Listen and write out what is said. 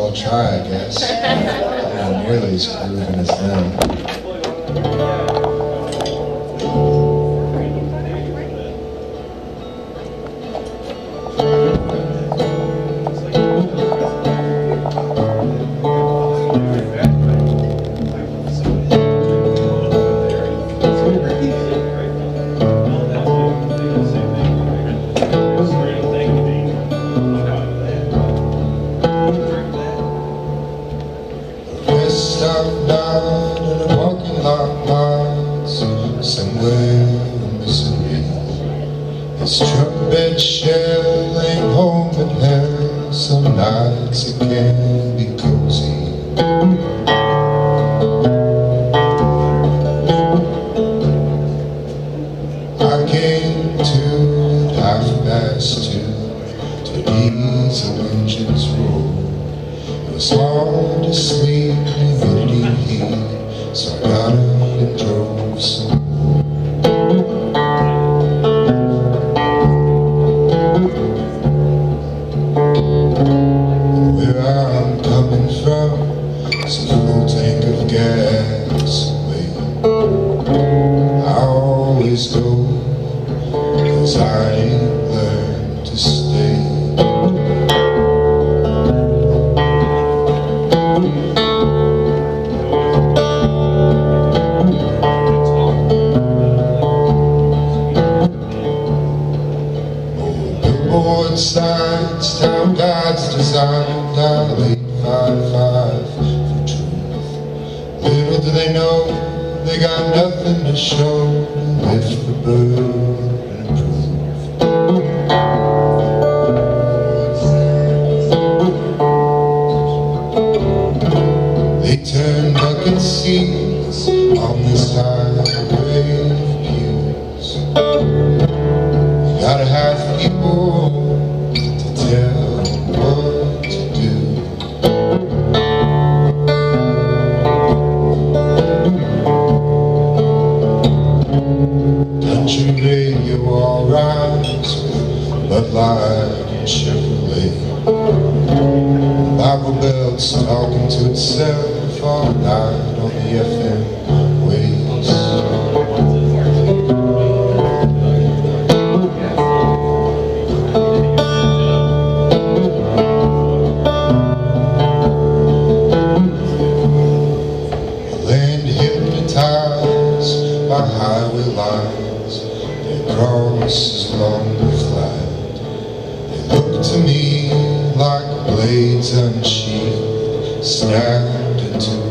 I'll try, I guess. I'm not nearly as grooving as them. This trumpet shell ain't home in hell. Some nights it can be cozy. I came to half past two to ease the engine's roll. It was hard to sleep, humidity heat, so I got out and drove some. Signs, time God's design, down the 855 for truth. Little do they know, they got nothing to show, lift the bird and prove. They turn bucket seats on this highway of pews. You gotta have people tell what to do. Country radio all rhymes with Bud Light and Chevrolet. The Bible belt's talking to itself all night on the FM waves. Crosses along the flat, they look to me like blades unsheathed, stabbed into